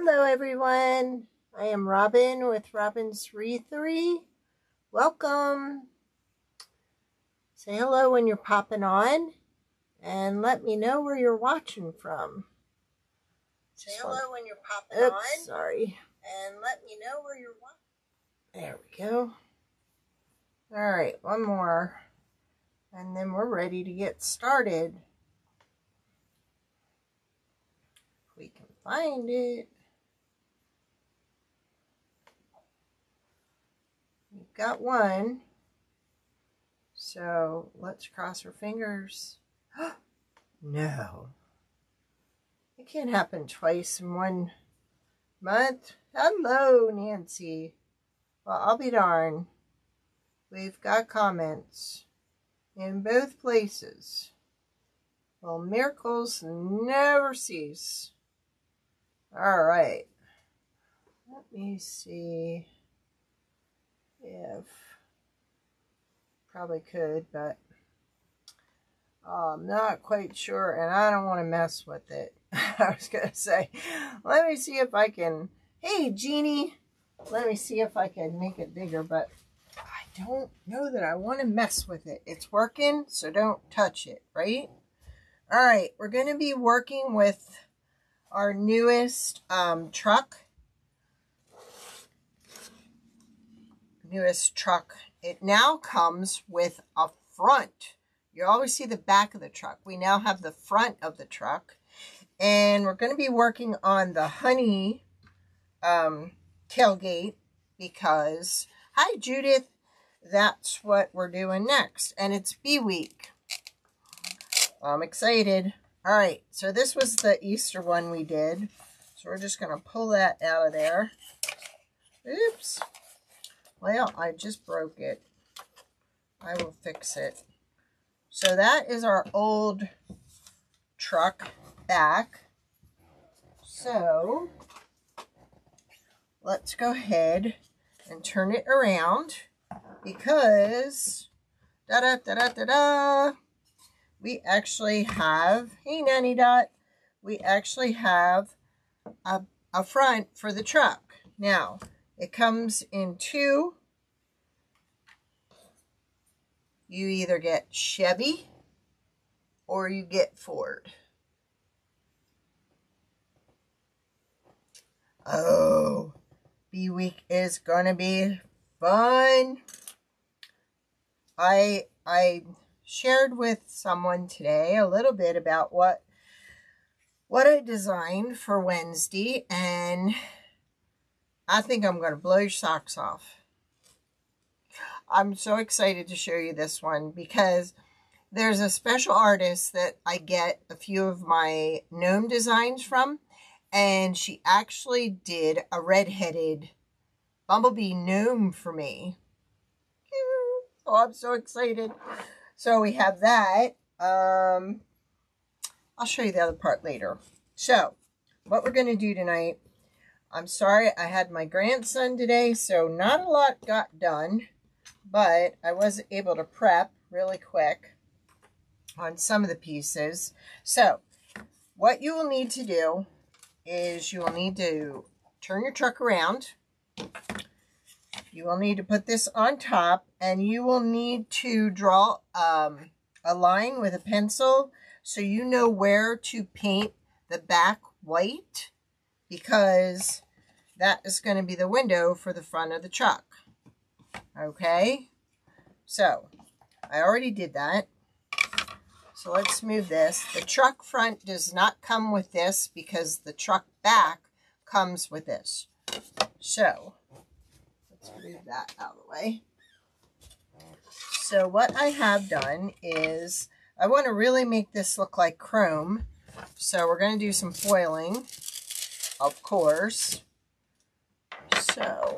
Hello everyone, I am Robin with Robin's Wreathery. Welcome. Say hello when you're popping on and let me know where you're watching from. Say hello when you're popping on. Sorry. And let me know where you're watching. There we go. All right, one more and then we're ready to get started. If we can find it. We've got one, so let's cross our fingers. No, it can't happen twice in one month. Hello, Nancy. Well, I'll be darned. We've got comments in both places. Well, miracles never cease. All right, let me see. If probably could, but I'm not quite sure, and I don't want to mess with it. I was gonna say, let me see if I can. Hey, Jeannie, let me see if I can make it bigger, but I don't know that I want to mess with it. It's working, so don't touch it, right? All right, we're gonna be working with our newest truck. It now comes with a front. You always see the back of the truck. We now have the front of the truck, and we're going to be working on the honey tailgate because, hi Judith, that's what we're doing next, and it's bee week. I'm excited. All right, so this was the Easter one we did, so we're just going to pull that out of there. Oops. Well, I just broke it. I will fix it. So that is our old truck back. So let's go ahead and turn it around because we actually have, hey Nanny Dot, we actually have a front for the truck now. It comes in two. You either get Chevy or you get Ford. Oh, Bee Week is gonna be fun. I shared with someone today a little bit about what I designed for Wednesday, and I think I'm going to blow your socks off. I'm so excited to show you this one because there's a special artist that I get a few of my gnome designs from, and she actually did a red-headed bumblebee gnome for me. Oh, I'm so excited. So we have that. I'll show you the other part later. So what we're going to do tonight, I'm sorry, I had my grandson today, so not a lot got done, but I was able to prep really quick on some of the pieces. So what you will need to do is you will need to turn your truck around. You will need to put this on top, and you will need to draw a line with a pencil so you know where to paint the back white, because that is going to be the window for the front of the truck. Okay, so I already did that. So let's move this. The truck front does not come with this because the truck back comes with this. So let's move that out of the way. So what I have done is I want to really make this look like chrome. So we're going to do some foiling, of course. So,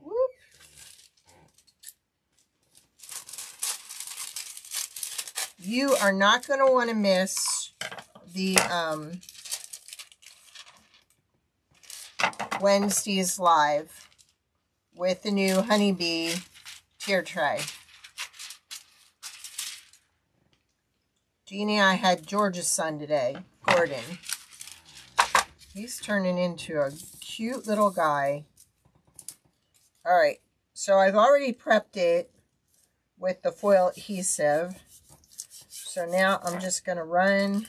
whoop. You are not going to want to miss the Wednesday's live with the new honeybee tear tray. Jeannie, I had George's son today, Gordon. He's turning into a cute little guy. All right, so I've already prepped it with the foil adhesive. So now I'm just going to run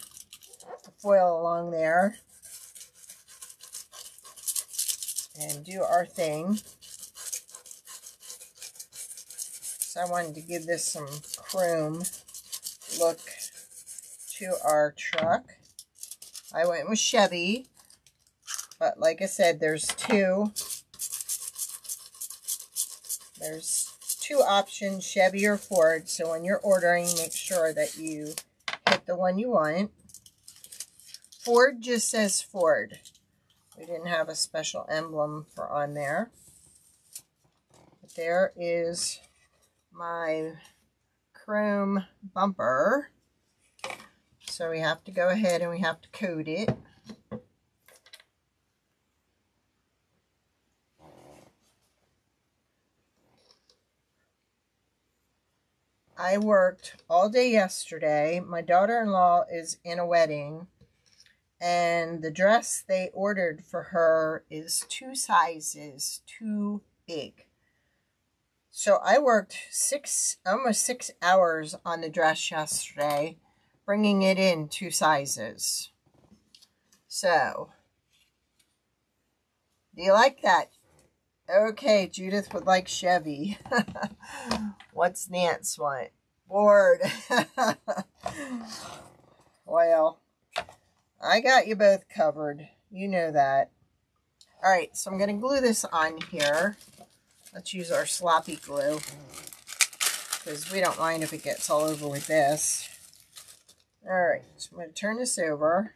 the foil along there and do our thing. So I wanted to give this some chrome look to our truck. I went with Chevy, but like I said, there's two options, Chevy or Ford. So when you're ordering, make sure that you hit the one you want. Ford just says Ford. We didn't have a special emblem for on there. But there is my chrome bumper. So we have to go ahead and we have to coat it. I worked all day yesterday. My daughter-in-law is in a wedding, and the dress they ordered for her is 2 sizes too big. So I worked almost six hours on the dress yesterday, bringing it in 2 sizes. So, do you like that? Okay, Judith would like Chevy. What's Nance want? Ford. Well, I got you both covered. You know that. All right, so I'm going to glue this on here. Let's use our sloppy glue, because we don't mind if it gets all over with this. All right, so I'm going to turn this over.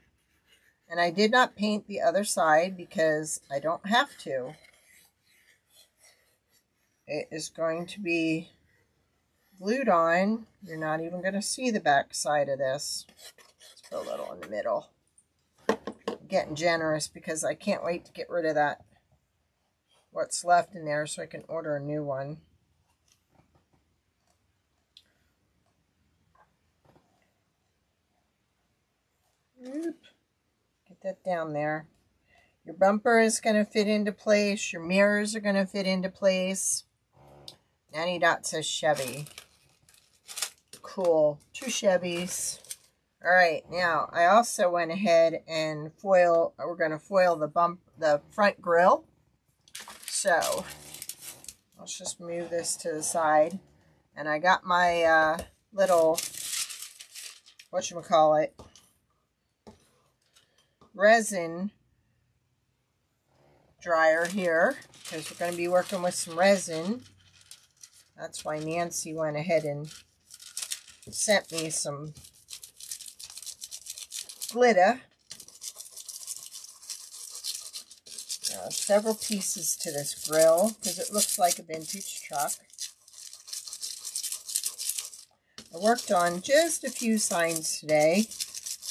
And I did not paint the other side because I don't have to. It is going to be glued on. You're not even going to see the back side of this. Let's put a little in the middle. I'm getting generous because I can't wait to get rid of that, what's left in there, so I can order a new one. Oop. Get that down there. Your bumper is going to fit into place. Your mirrors are going to fit into place. Nanny Dot says Chevy. Cool. 2 Chevys. All right. Now, I also went ahead and foil. We're going to foil the front grill. So, let's just move this to the side. And I got my little, whatchamacallit, resin dryer here, because we're going to be working with some resin. That's why Nancy went ahead and sent me some glitter. Several pieces to this grill, because it looks like a vintage truck. I worked on just a few signs today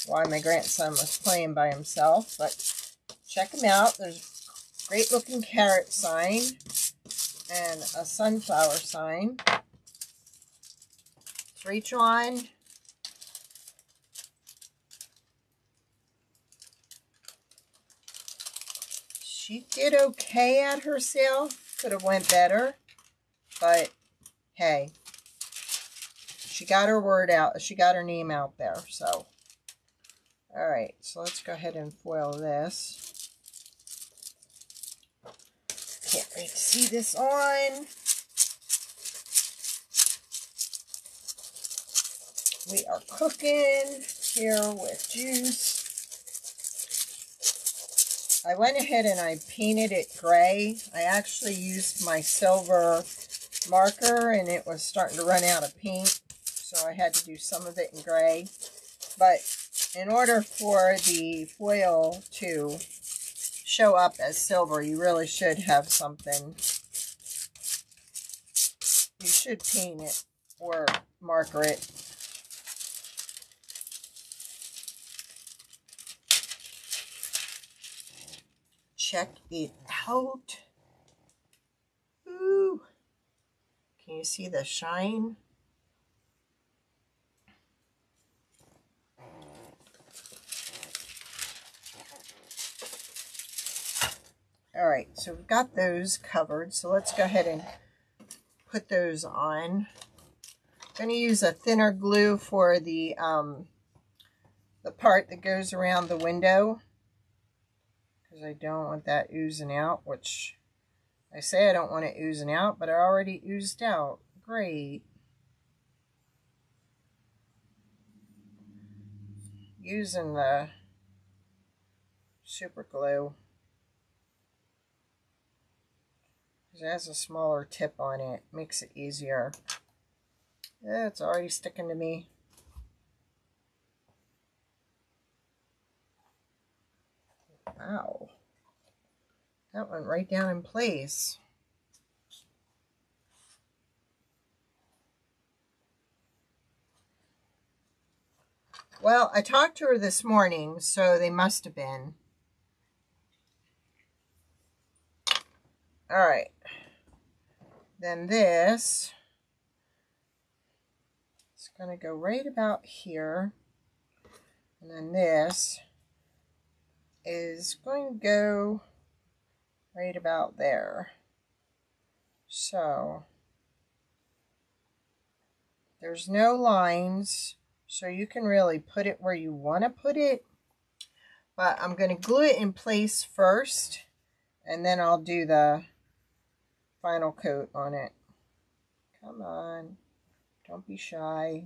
while my grandson was playing by himself, but check them out. There's a great looking carrot sign and a sunflower sign. Reach on. She did okay at herself. Could have went better, but hey, she got her word out. She got her name out there. So, all right. So let's go ahead and foil this. Can't wait to see this on. We are cooking here with juice. I went ahead and I painted it gray. I actually used my silver marker and it was starting to run out of paint, so I had to do some of it in gray. But in order for the foil to show up as silver, you really should have something. You should paint it or marker it. Check it out. Ooh. Can you see the shine? All right, so we've got those covered. So let's go ahead and put those on. I'm going to use a thinner glue for the part that goes around the window, because I don't want that oozing out, which I say I don't want it oozing out, but I already oozed out. Great. Using the super glue. It has a smaller tip on it. Makes it easier. Yeah, it's already sticking to me. Wow. That went right down in place. Well, I talked to her this morning, so they must have been. All right. Then this is going to go right about here. And then this is going to go right about there. So there's no lines. So you can really put it where you want to put it. But I'm going to glue it in place first. And then I'll do the final coat on it. Come on. Don't be shy.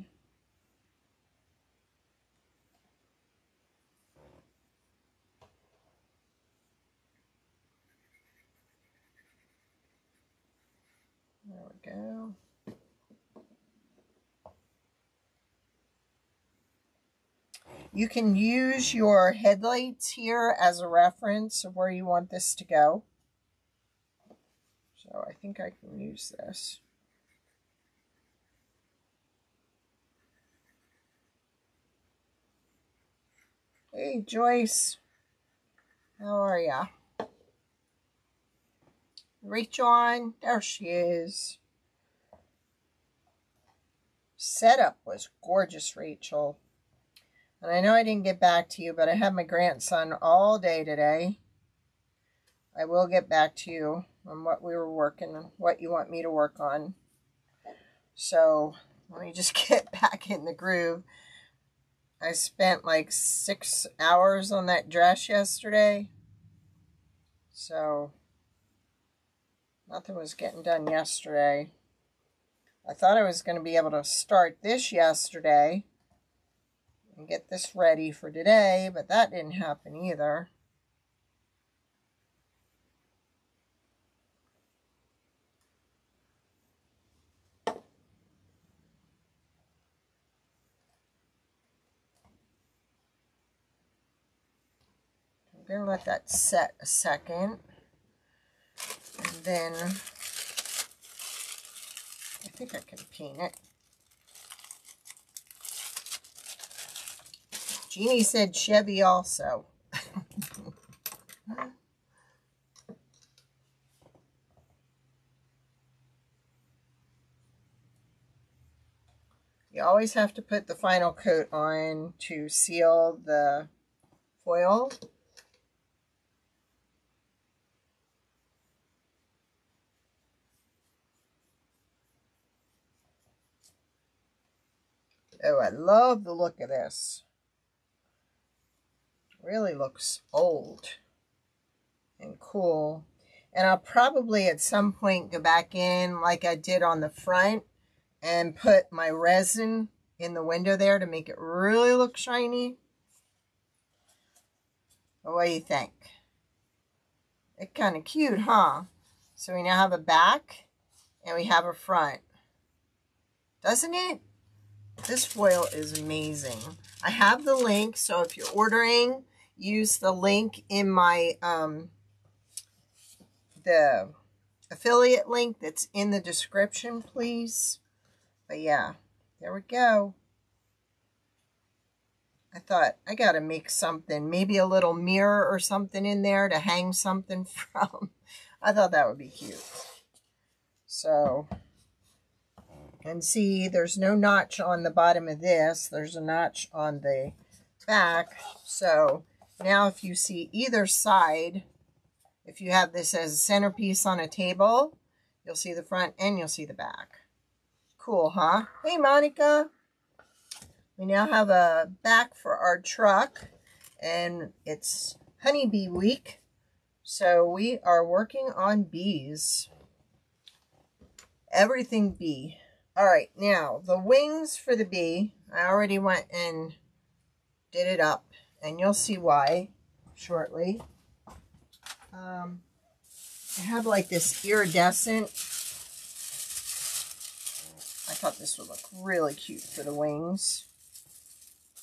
There we go. You can use your headlights here as a reference of where you want this to go. So I think I can use this. Hey, Joyce. How are ya? Reach on. There she is. Setup was gorgeous, Rachel. And I know I didn't get back to you, but I had my grandson all day today. I will get back to you on what we were working on, what you want me to work on. So let me just get back in the groove. I spent like 6 hours on that dress yesterday. So nothing was getting done yesterday. I thought I was going to be able to start this yesterday and get this ready for today, but that didn't happen either. I'm gonna let that set a second, and then I think I can paint it. Jeannie said Chevy also. You always have to put the final coat on to seal the foil. Oh, I love the look of this. Really looks old and cool. And I'll probably at some point go back in like I did on the front and put my resin in the window there to make it really look shiny. But what do you think? It's kind of cute, huh? So we now have a back and we have a front. Doesn't it? This foil is amazing. I have the link, so if you're ordering, use the link in my, the affiliate link that's in the description, please. But yeah, there we go. I thought I gotta make something, maybe a little mirror or something in there to hang something from. I thought that would be cute. So, and see, there's no notch on the bottom of this. There's a notch on the back. So now if you see either side, If you have this as a centerpiece on a table, you'll see the front and you'll see the back. Cool, huh? Hey, Monica. We now have a back for our truck, and it's honeybee week, so we are working on bees. Everything bee. All right, now the wings for the bee. I already went and did it up, and you'll see why shortly. I have like this iridescent. I thought this would look really cute for the wings.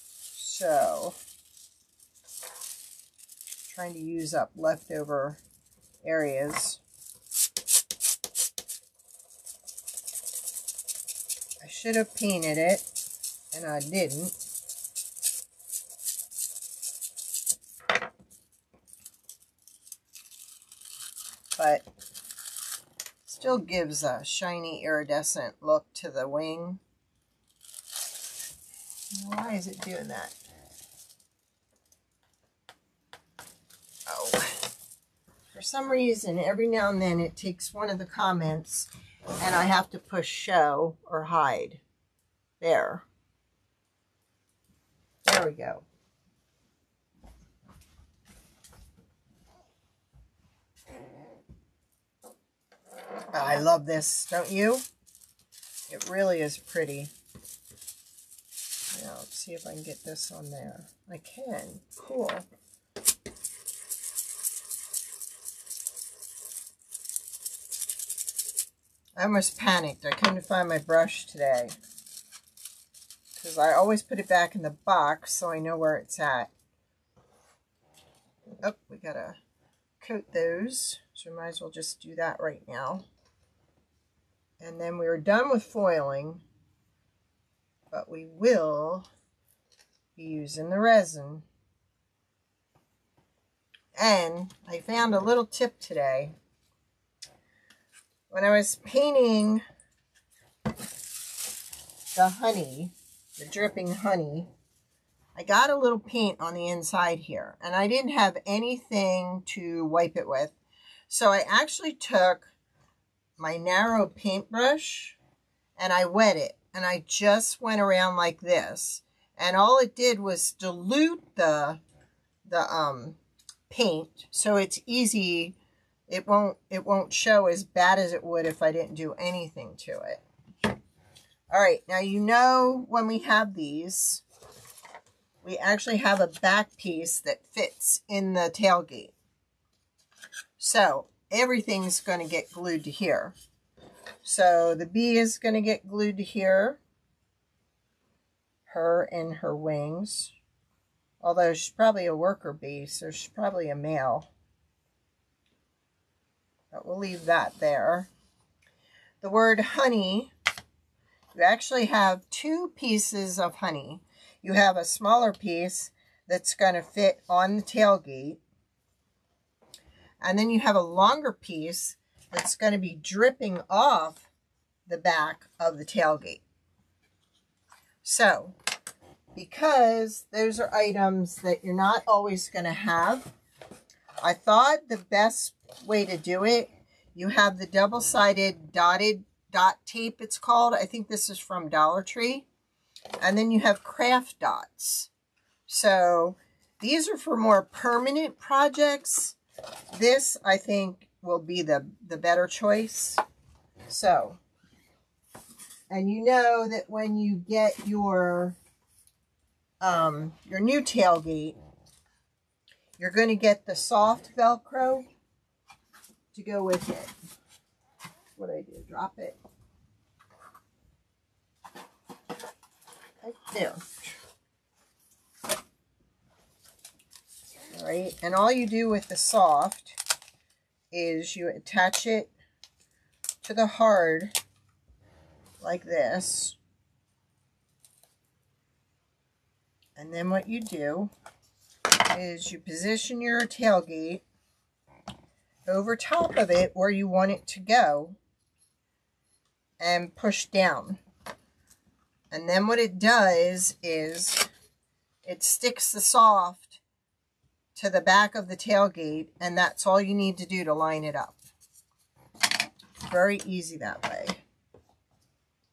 So, trying to use up leftover areas. I should have painted it, and I didn't. But still gives a shiny iridescent look to the wing. Why is it doing that? Oh. For some reason, every now and then it takes one of the comments and I have to push show or hide. There. There we go. I love this, don't you? It really is pretty. Now, let's see if I can get this on there. I can. Cool. I almost panicked. I couldn't find my brush today. Because I always put it back in the box so I know where it's at. Oh, we gotta coat those. So we might as well just do that right now. And then we were done with foiling, but we will be using the resin. And I found a little tip today. When I was painting the honey, the dripping honey, I got a little paint on the inside here, and I didn't have anything to wipe it with. So I actually took my narrow paintbrush and I wet it. And I just went around like this, and all it did was dilute the paint, so it's easy. It won't show as bad as it would if I didn't do anything to it. All right, now you know when we have these, we actually have a back piece that fits in the tailgate, so everything's going to get glued to here. So the bee is going to get glued to here, her and her wings, although she's probably a worker bee, so she's probably a male, but we'll leave that there. The word honey, you actually have two pieces of honey. You have a smaller piece that's going to fit on the tailgate, and then you have a longer piece that's going to be dripping off the back of the tailgate. So, because those are items that you're not always going to have, I thought the best way to do it, you have the double-sided dotted dot tape, it's called. I think this is from Dollar Tree. And then you have craft dots. So, these are for more permanent projects. This, I think, will be the better choice. So, and you know that when you get your new tailgate, you're going to get the soft Velcro to go with it. What did I do? Drop it. Right there. All right, and all you do with the soft is you attach it to the hard like this, and then what you do is you position your tailgate over top of it where you want it to go and push down, and then what it does is it sticks the soft to the back of the tailgate, and that's all you need to do to line it up. Very easy that way.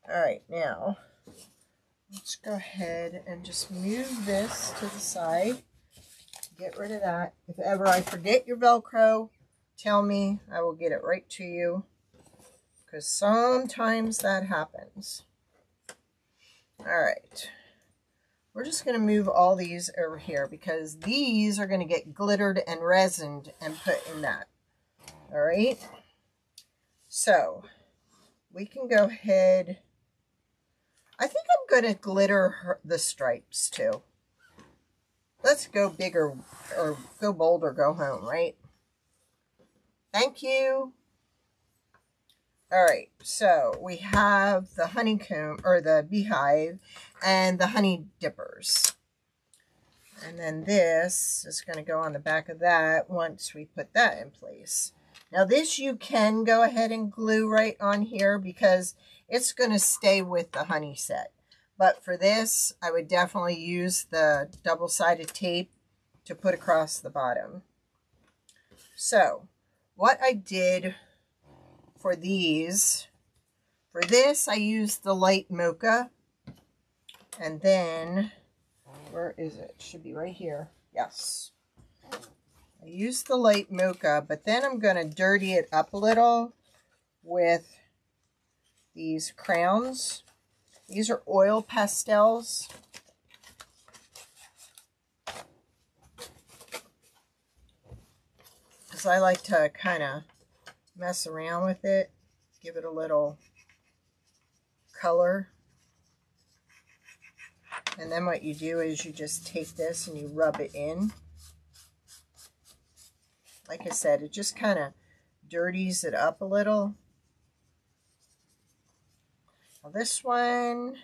All right, now let's go ahead and just move this to the side. Get rid of that. If ever I forget your Velcro, tell me. I will get it right to you, because sometimes that happens. All right. We're just going to move all these over here, because these are going to get glittered and resined and put in that. All right. So we can go ahead. I think I'm going to glitter the stripes too. Let's go bigger, or go bold, or go home, right? Thank you. All right, so we have the honeycomb, or the beehive, and the honey dippers. And then this is going to go on the back of that once we put that in place. Now this you can go ahead and glue right on here, because it's going to stay with the honey set. But for this, I would definitely use the double-sided tape to put across the bottom. So what I did for these, for this, I used the light mocha, and then, where is it? Should be right here. Yes. I used the light mocha, but then I'm going to dirty it up a little with these crowns. These are oil pastels. Because I like to kind of mess around with it, give it a little color. And then what you do is you just take this and you rub it in. Like I said, it just kind of dirties it up a little. Now this one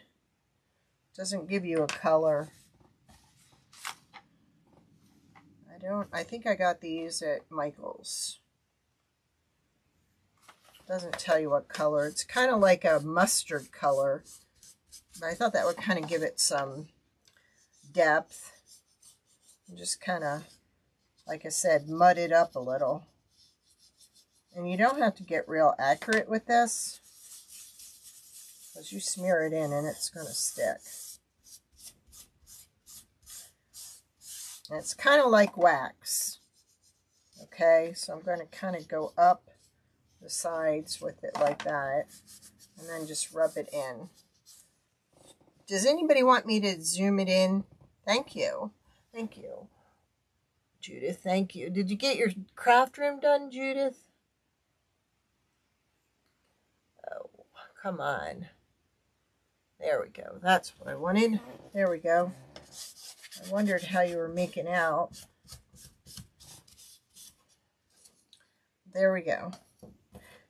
doesn't give you a color. I think I got these at Michael's. Doesn't tell you what color. It's kind of like a mustard color, but I thought that would kind of give it some depth. And just kind of, like I said, mud it up a little. And you don't have to get real accurate with this, because you smear it in and it's going to stick. And it's kind of like wax. Okay, so I'm going to kind of go up the sides with it like that, and then just rub it in. Does anybody want me to zoom it in? Thank you. Thank you. Judith, thank you. Did you get your craft room done, Judith? Oh, come on. There we go. That's what I wanted. There we go. I wondered how you were making out. There we go.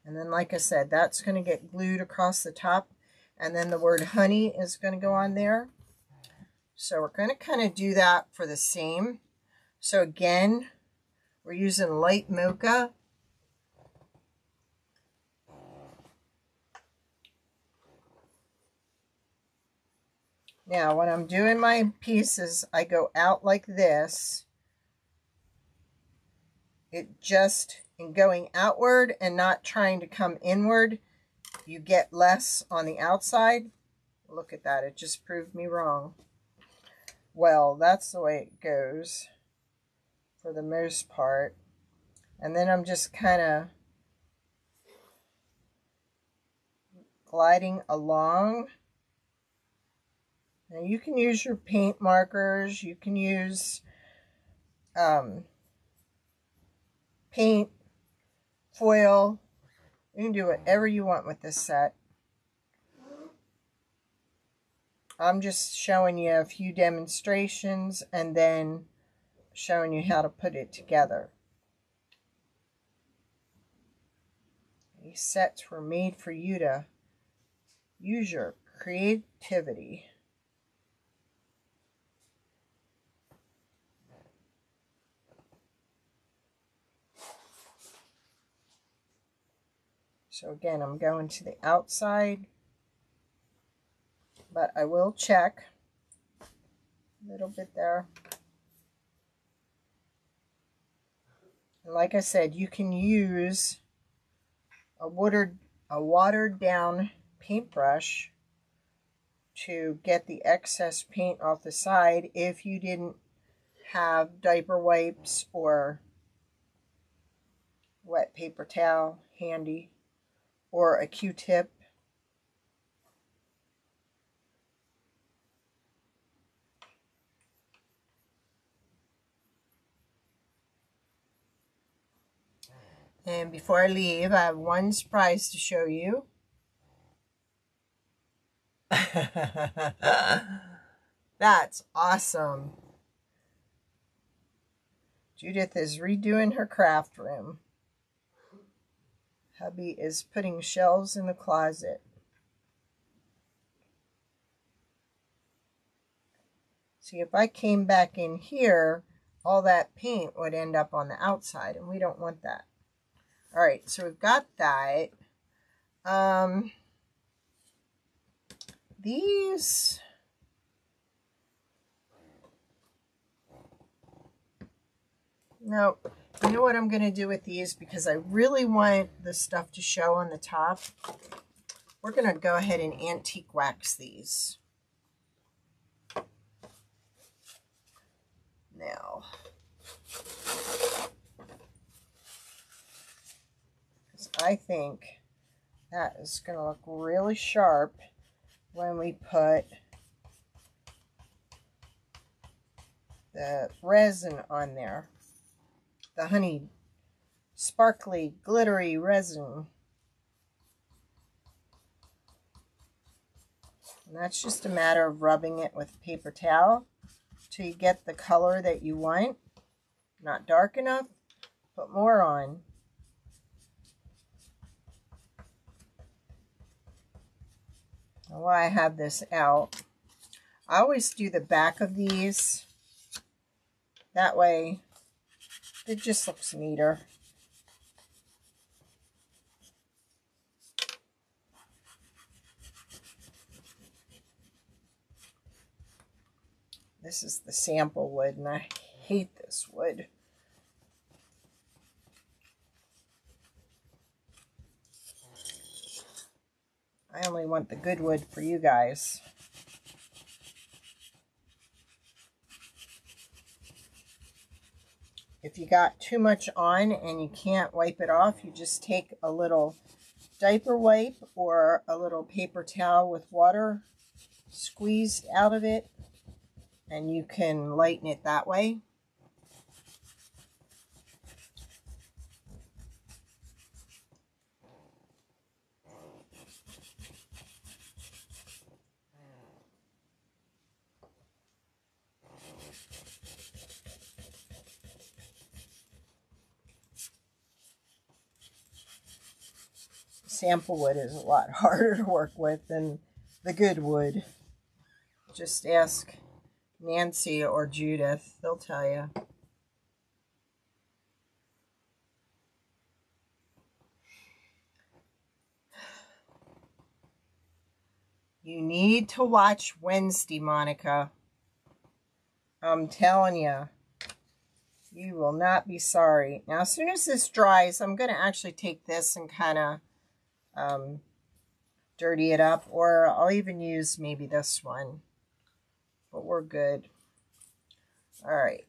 And then, like I said, that's going to get glued across the top. And then the word honey is going to go on there. So we're going to kind of do that for the same. So again, we're using light mocha. Now, when I'm doing my pieces, I go out like this. It just... And going outward and not trying to come inward, you get less on the outside. Look at that, it just proved me wrong. Well, that's the way it goes for the most part. And then I'm just kind of gliding along. Now you can use your paint markers, you can use paint, foil. You can do whatever you want with this set. I'm just showing you a few demonstrations and then showing you how to put it together. These sets were made for you to use your creativity. So again, I'm going to the outside, but I will check a little bit there. And like I said, you can use a watered down paintbrush to get the excess paint off the side if you didn't have diaper wipes or wet paper towel handy or a Q-tip. And before I leave, I have one surprise to show you. That's awesome. Judith is redoing her craft room. Hubby is putting shelves in the closet. See, if I came back in here, all that paint would end up on the outside, and we don't want that. All right, so we've got that. These nope. You know what I'm going to do with these, because I really want the stuff to show on the top. We're going to go ahead and antique wax these. Now, I think that is going to look really sharp when we put the resin on there. The honey, sparkly, glittery resin. And that's just a matter of rubbing it with a paper towel till you get the color that you want. Not dark enough, put more on. Now, while I have this out, I always do the back of these. That way it just looks neater. This is the sample wood, and I hate this wood. I only want the good wood for you guys. If you got too much on and you can't wipe it off, you just take a little diaper wipe or a little paper towel with water squeezed out of it, and you can lighten it that way. Sample wood is a lot harder to work with than the good wood. Just ask Nancy or Judith, they'll tell you. You need to watch Wednesday, Monica. I'm telling you, you will not be sorry. Now, as soon as this dries, I'm going to actually take this and kind of dirty it up, or I'll even use maybe this one, but we're good. All right,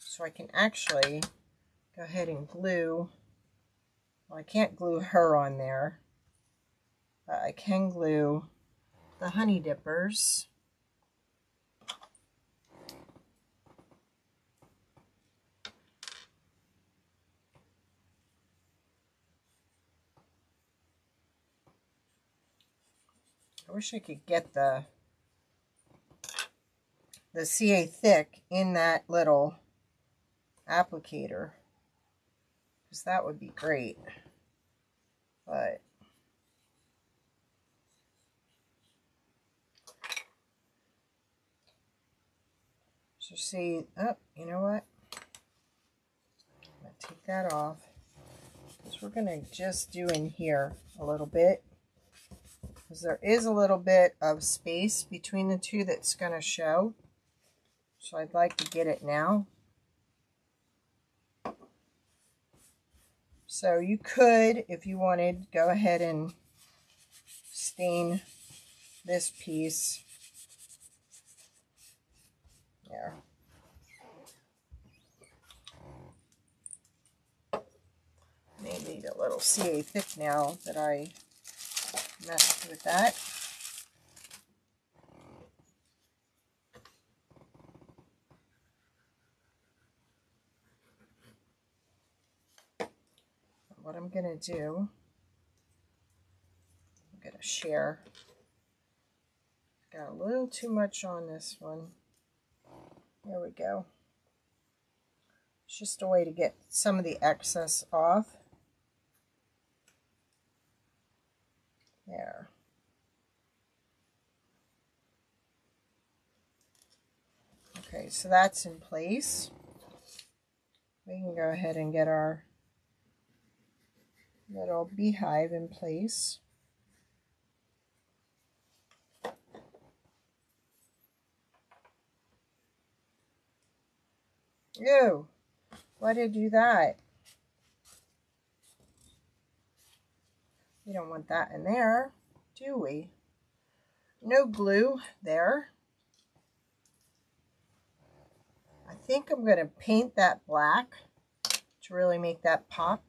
so I can actually go ahead and glue, well, I can't glue her on there, but I can glue the honey dippers. I wish I could get the CA thick in that little applicator, because that would be great. But so see, oh, you know what? I'm gonna take that off, because we're gonna just do in here a little bit. Because there is a little bit of space between the two that's going to show. So I'd like to get it now. So you could, if you wanted, go ahead and stain this piece. There. Maybe the little CA thick now that I messed with that. What I'm going to do, I'm going to share. Got a little too much on this one. There we go. It's just a way to get some of the excess off. There. Okay, so that's in place. We can go ahead and get our little beehive in place. Ew, why did you do that? We don't want that in there, do we? No glue there. I think I'm going to paint that black to really make that pop.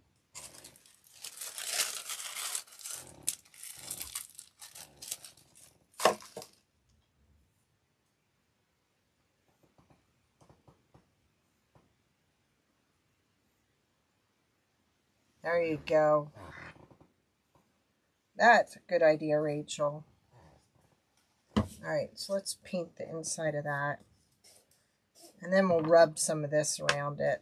There you go. That's a good idea, Rachel. All right, so let's paint the inside of that. And then we'll rub some of this around it.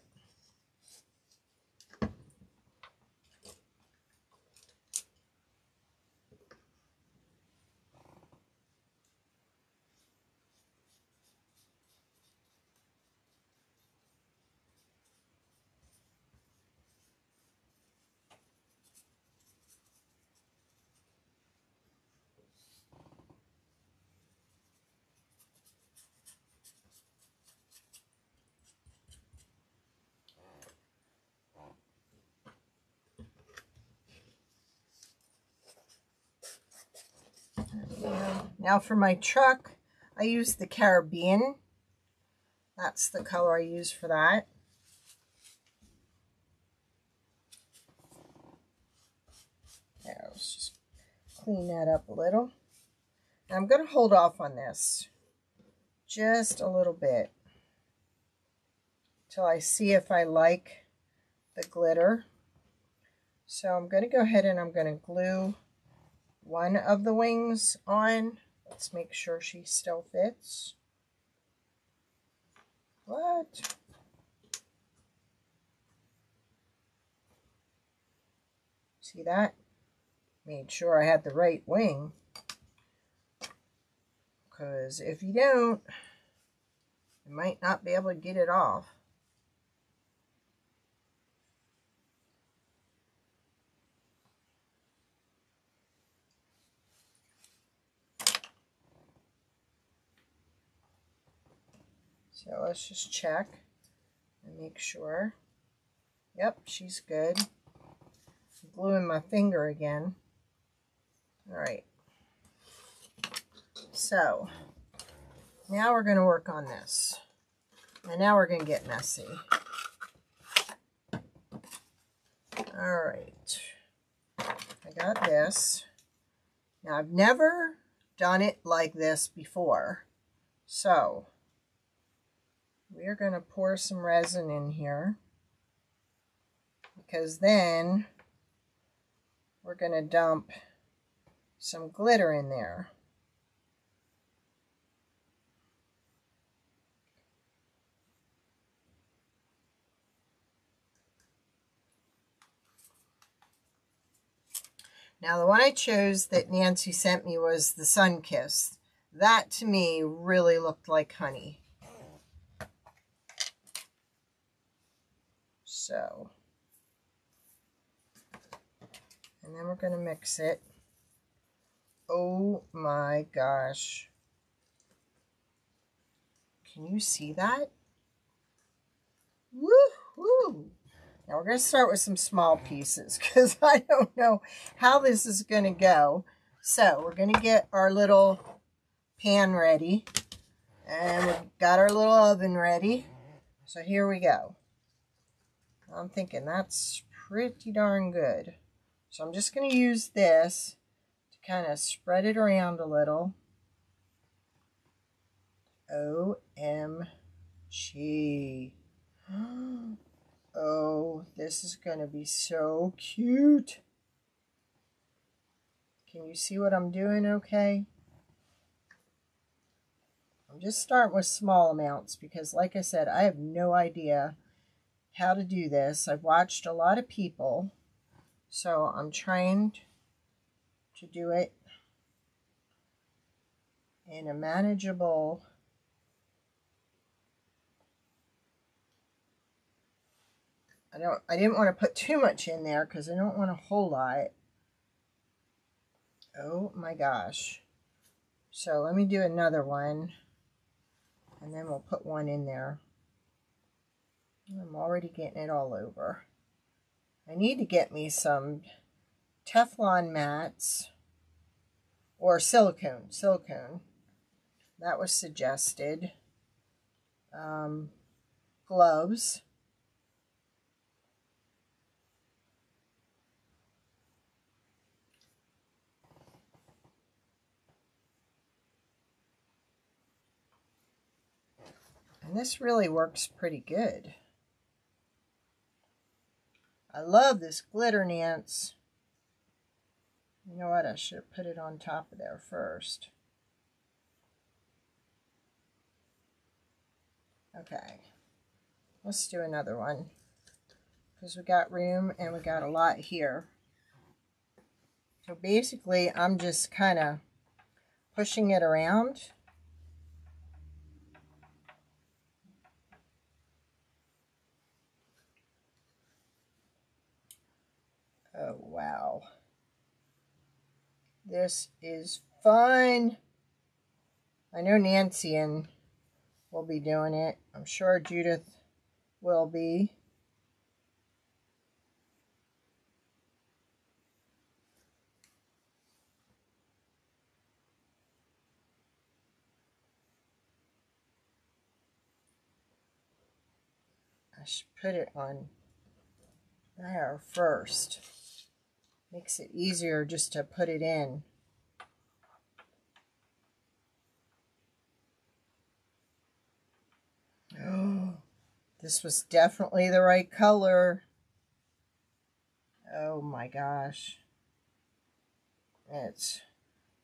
Now for my truck, I use the Caribbean. That's the color I use for that. There, let's just clean that up a little. And I'm going to hold off on this just a little bit till I see if I like the glitter. So I'm going to go ahead and I'm going to glue one of the wings on. Let's make sure she still fits. What? See that? Made sure I had the right wing. Because if you don't, you might not be able to get it off. So let's just check and make sure. Yep, she's good. I'm gluing my finger again. All right. So now we're going to work on this. And now we're going to get messy. All right. I got this. Now I've never done it like this before. So we're going to pour some resin in here, because then we're going to dump some glitter in there. Now the one I chose that Nancy sent me was the Sunkist. That to me really looked like honey. So, and then we're going to mix it. Oh my gosh. Can you see that? Woo-hoo! Now we're going to start with some small pieces because I don't know how this is going to go. So we're going to get our little pan ready. And we've got our little oven ready. So here we go. I'm thinking that's pretty darn good. So I'm just going to use this to kind of spread it around a little. OMG. Oh, this is going to be so cute. Can you see what I'm doing okay? I'm just starting with small amounts because, like I said, I have no idea how to do this. I've watched a lot of people, so I'm trying to do it in a manageable I didn't want to put too much in there because I don't want a whole lot. Oh my gosh. So let me do another one. And then we'll put one in there. I'm already getting it all over. I need to get me some Teflon mats or silicone. Silicone. That was suggested. Gloves. And this really works pretty good. I love this glitter nance. You know what? I should have put it on top of there first. Okay. Let's do another one. Because we got room and we got a lot here. So basically, I'm just kind of pushing it around. Oh, wow. This is fun. I know Nancy and will be doing it. I'm sure Judith will be. I should put it on there first. Makes it easier just to put it in. Oh, this was definitely the right color. Oh my gosh. It's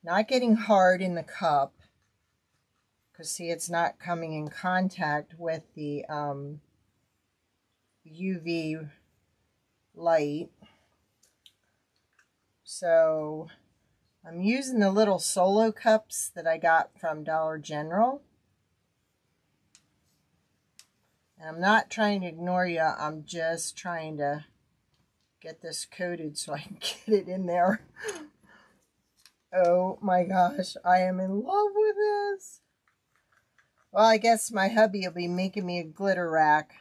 not getting hard in the cup. Because see, it's not coming in contact with the UV light. So I'm using the little solo cups that I got from Dollar General. And I'm not trying to ignore you. I'm just trying to get this coated so I can get it in there. Oh my gosh, I am in love with this. Well, I guess my hubby will be making me a glitter rack.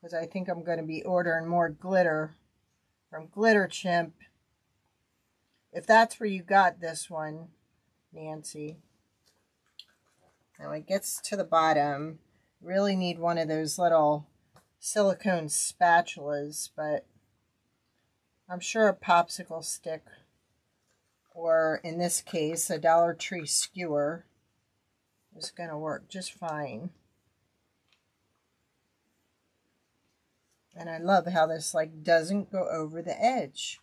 Because I think I'm going to be ordering more glitter from Glitter Chimp. If that's where you got this one, Nancy. Now it gets to the bottom. Really need one of those little silicone spatulas, but I'm sure a popsicle stick, or in this case, a Dollar Tree skewer is going to work just fine. And I love how this like doesn't go over the edge.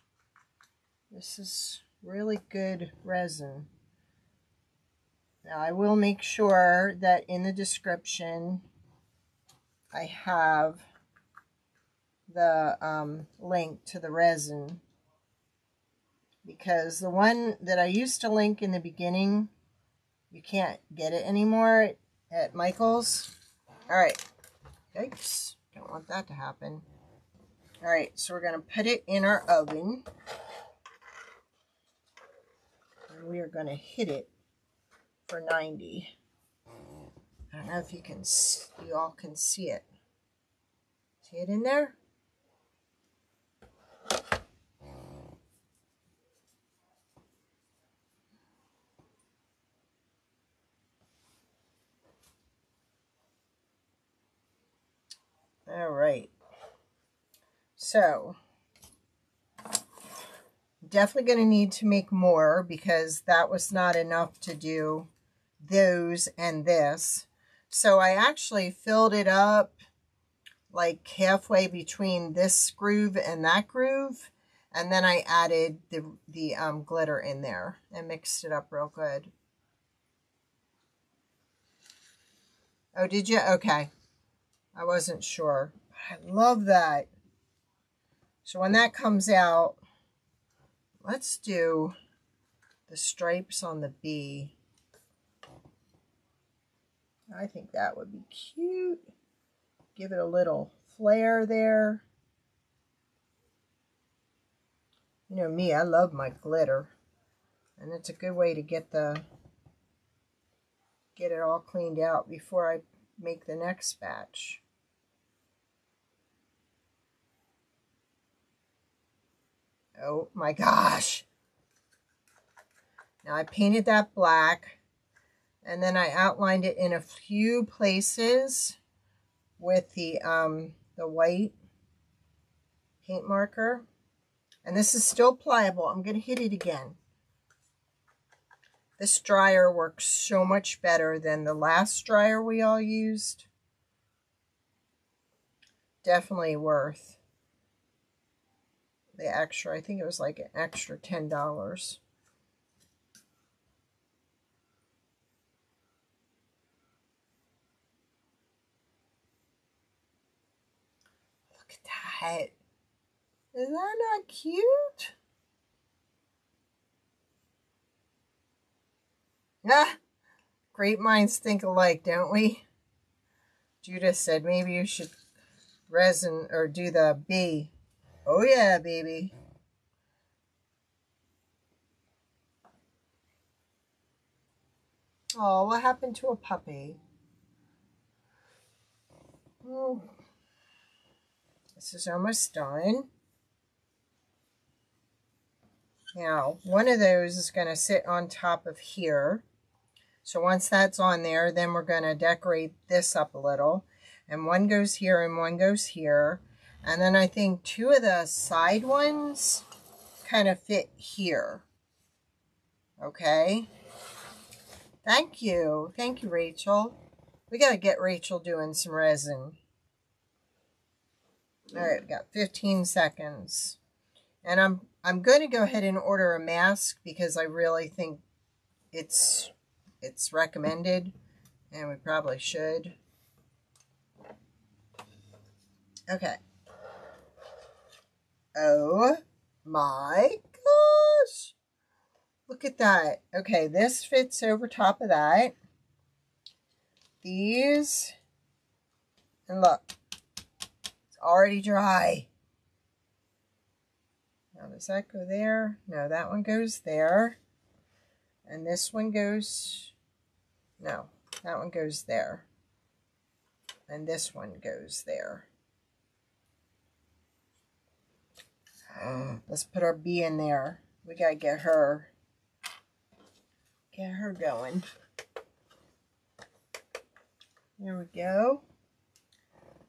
This is really good resin. Now I will make sure that in the description I have the link to the resin, because the one that I used to link in the beginning, you can't get it anymore at Michael's. Alright, yikes, don't want that to happen. Alright, so we're going to put it in our oven. We are going to hit it for 90. I don't know if you all can see it. See it in there? All right. So, definitely going to need to make more because that was not enough to do those and this. So I actually filled it up like halfway between this groove and that groove. And then I added the glitter in there and mixed it up real good. Oh, did you? Okay. I wasn't sure. I love that. So when that comes out, let's do the stripes on the bee. I think that would be cute. Give it a little flare there. You know me, I love my glitter. And it's a good way to get it all cleaned out before I make the next batch. Oh my gosh. Now I painted that black and then I outlined it in a few places with the white paint marker. And this is still pliable. I'm going to hit it again. This dryer works so much better than the last dryer we all used. Definitely worth the extra. I think it was like an extra $10. Look at that. Is that not cute? Ah, great minds think alike, don't we? Judith said maybe you should resin or do the bee. Oh yeah, baby. Oh, what happened to a puppy? Oh, this is almost done. Now, one of those is going to sit on top of here. So once that's on there, then we're going to decorate this up a little. And one goes here and one goes here. And then I think two of the side ones kind of fit here. Okay. Thank you. Thank you, Rachel. We got to get Rachel doing some resin. All right, we got 15 seconds. And I'm going to go ahead and order a mask because I really think it's recommended and we probably should. Okay. Oh my gosh. Look at that. Okay, this fits over top of that. These. And look. It's already dry. Now, does that go there? No, that one goes there. And this one goes... No, that one goes there. And this one goes there. Let's put our bee in there. We gotta get her going. There we go.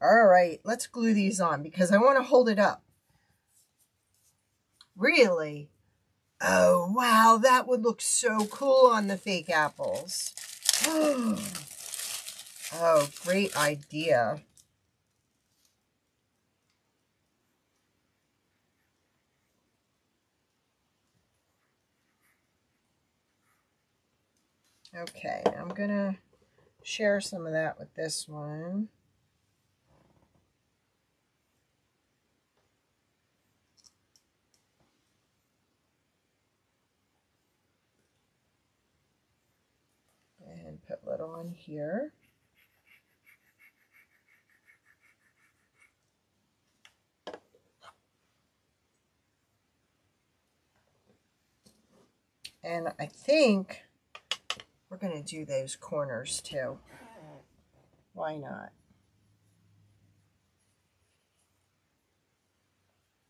All right, let's glue these on because I want to hold it up. Really? Oh, wow, that would look so cool on the fake apples. Oh, great idea. Okay, I'm going to share some of that with this one. Put little on here. And I think we're going to do those corners too. Why not?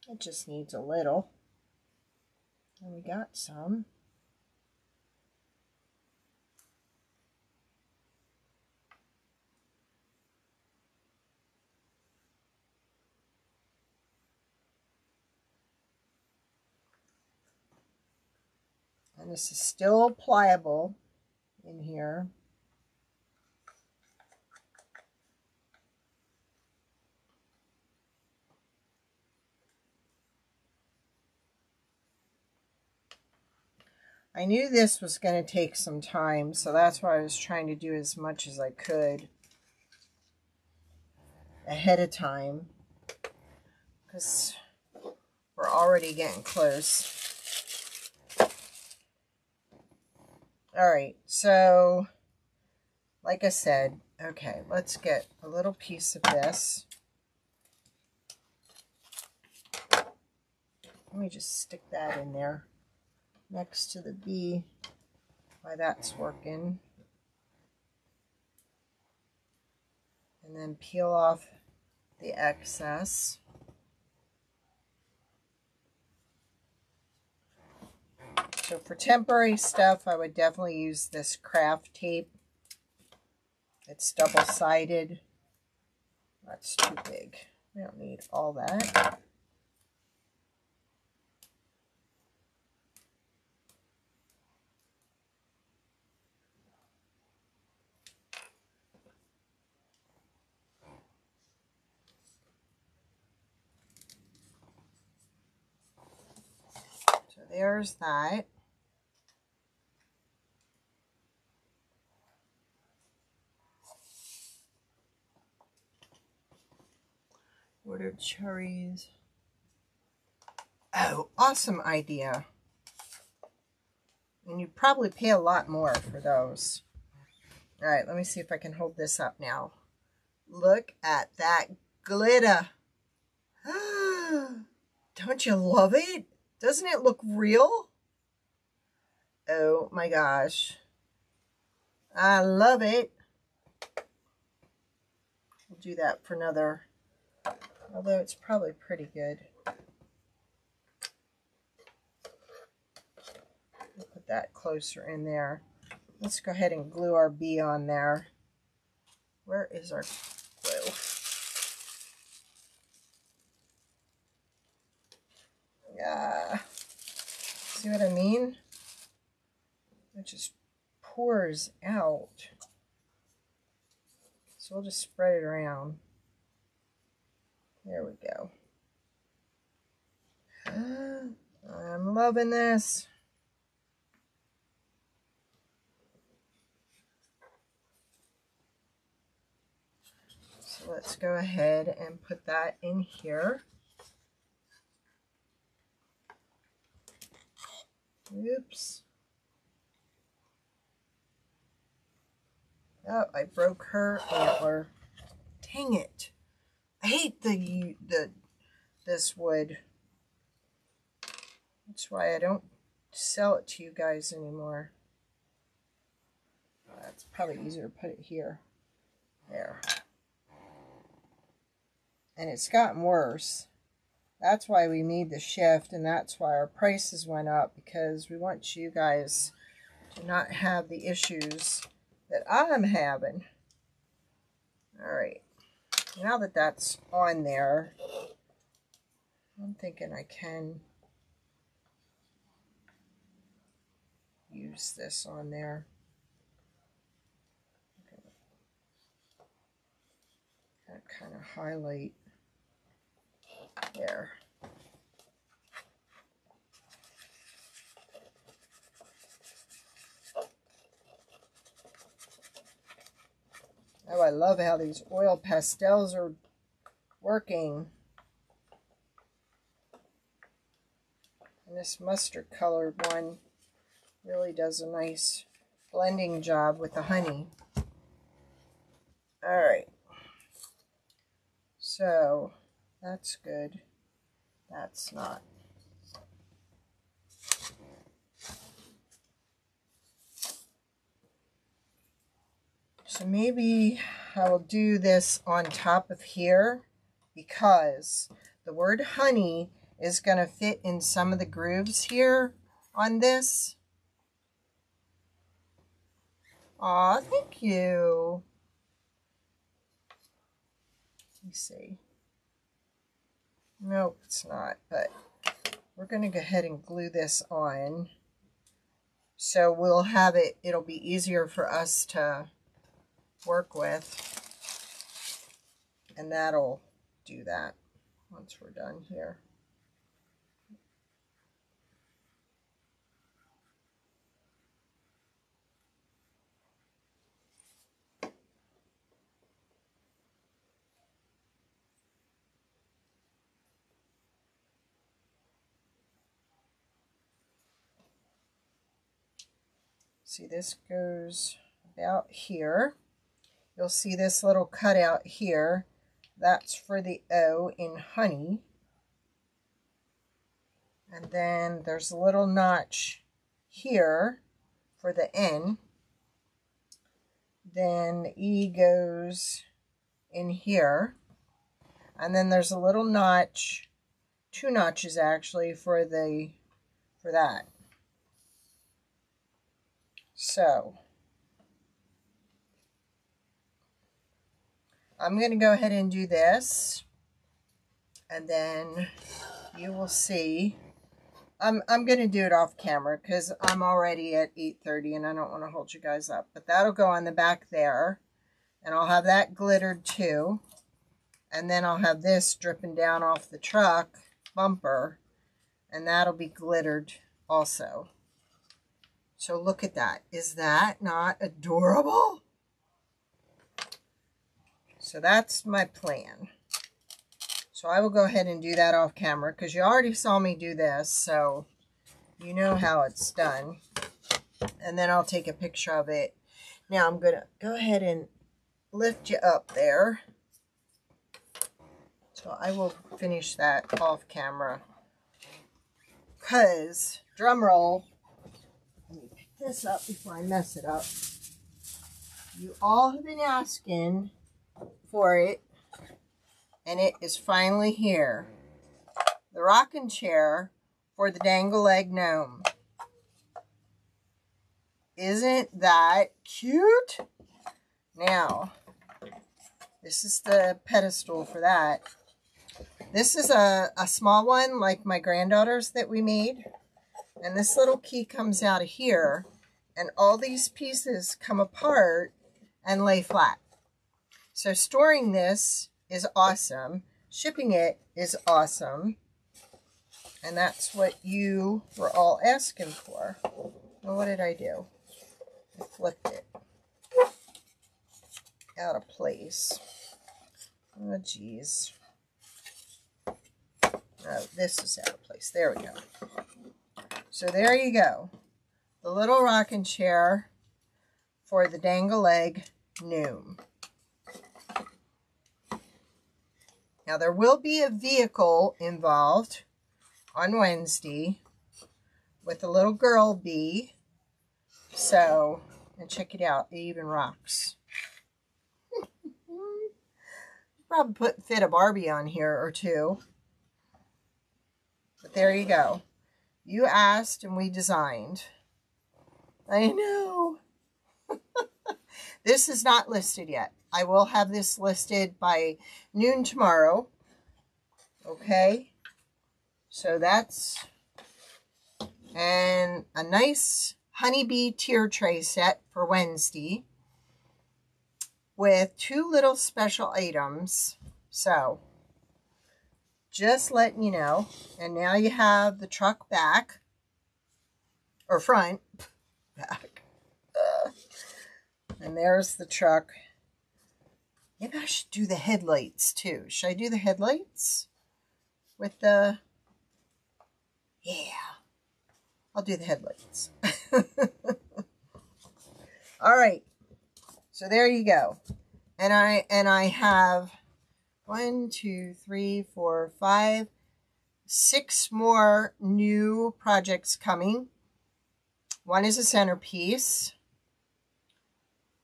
It just needs a little. And we got some. And this is still pliable in here. I knew this was going to take some time, so that's why I was trying to do as much as I could ahead of time, because we're already getting close. All right, so like I said, okay, let's get a little piece of this. Let me just stick that in there next to the bee while that's working, and then peel off the excess. So for temporary stuff, I would definitely use this craft tape. It's double-sided. That's too big. We don't need all that. There's that. Ordered cherries. Oh, awesome idea. And you'd probably pay a lot more for those. All right, let me see if I can hold this up now. Look at that glitter. Don't you love it? Doesn't it look real? Oh my gosh. I love it. We'll do that for another, although it's probably pretty good. We'll put that closer in there. Let's go ahead and glue our bee on there. Where is our glue? See what I mean? It just pours out. So we'll just spread it around. There we go. I'm loving this. So let's go ahead and put that in here. Oops. Oh, I broke her antler. Dang it. I hate this wood. That's why I don't sell it to you guys anymore. It's probably easier to put it here. There. And it's gotten worse. That's why we made the shift, and that's why our prices went up, because we want you guys to not have the issues that I'm having. Alright, now that that's on there, I'm thinking I can use this on there. That kind of highlight. There. Oh, I love how these oil pastels are working. And this mustard colored one really does a nice blending job with the honey. All right. So that's good. That's not. So maybe I will do this on top of here, because the word honey is going to fit in some of the grooves here on this. Aw, thank you. Let me see. Nope, it's not, but we're going to go ahead and glue this on. So we'll have it, it'll be easier for us to work with. And that'll do that once we're done here. See, this goes about here. You'll see this little cutout here. That's for the O in honey. And then there's a little notch here for the N. Then the E goes in here. And then there's a little notch, two notches actually, for that. So I'm going to go ahead and do this, and then you will see. I'm going to do it off camera because I'm already at 8:30 and I don't want to hold you guys up. But that'll go on the back there, and I'll have that glittered too. And then I'll have this dripping down off the truck bumper, and that'll be glittered also. So look at that. Is that not adorable? So that's my plan. So I will go ahead and do that off camera because you already saw me do this, so you know how it's done. And then I'll take a picture of it. Now I'm going to go ahead and lift you up there. So I will finish that off camera because, drum roll, let me pick this up before I mess it up. You all have been asking for it, and it is finally here. The rocking chair for the dangle leg gnome. Isn't that cute? Now, this is the pedestal for that. This is a small one like my granddaughter's that we made. And this little key comes out of here, and all these pieces come apart and lay flat. So storing this is awesome. Shipping it is awesome. And that's what you were all asking for. Well, what did I do? I flipped it out of place. Oh, geez. Oh, this is out of place. There we go. So there you go. The little rocking chair for the dangle leg gnome. Now, there will be a vehicle involved on Wednesday with a little girl bee. So, and check it out. It even rocks. Probably fit a Barbie on here or two. But there you go. You asked and we designed. I know. This is not listed yet. I will have this listed by noon tomorrow. Okay. So that's a nice honeybee tier tray set for Wednesday with two little special items. So just letting you know. And now you have the truck back or front back. And there's the truck. Maybe I should do the headlights too. Should I do the headlights with the, yeah, I'll do the headlights. All right. So there you go. And I have 6 more new projects coming. One is a centerpiece.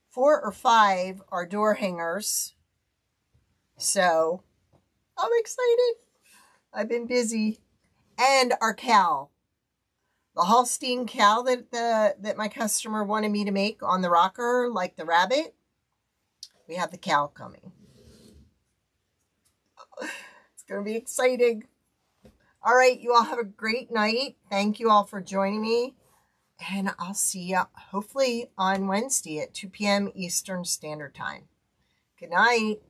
4 or 5 are door hangers, so I'm excited. I've been busy. And our cow, the Holstein cow that my customer wanted me to make on the rocker, like the rabbit, we have the cow coming. It's going to be exciting. All right, you all have a great night. Thank you all for joining me. and I'll see you hopefully on Wednesday at 2 p.m. Eastern Standard Time. Good night.